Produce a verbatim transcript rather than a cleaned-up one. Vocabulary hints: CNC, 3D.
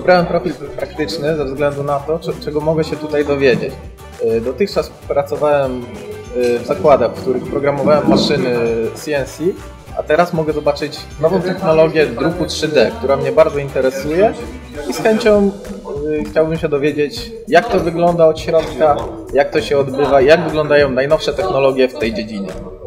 Wybrałem profil praktyczny ze względu na to, czego mogę się tutaj dowiedzieć. Dotychczas pracowałem w zakładach, w których programowałem maszyny C N C, a teraz mogę zobaczyć nową technologię druku trzy D, która mnie bardzo interesuje i z chęcią chciałbym się dowiedzieć, jak to wygląda od środka, jak to się odbywa, jak wyglądają najnowsze technologie w tej dziedzinie.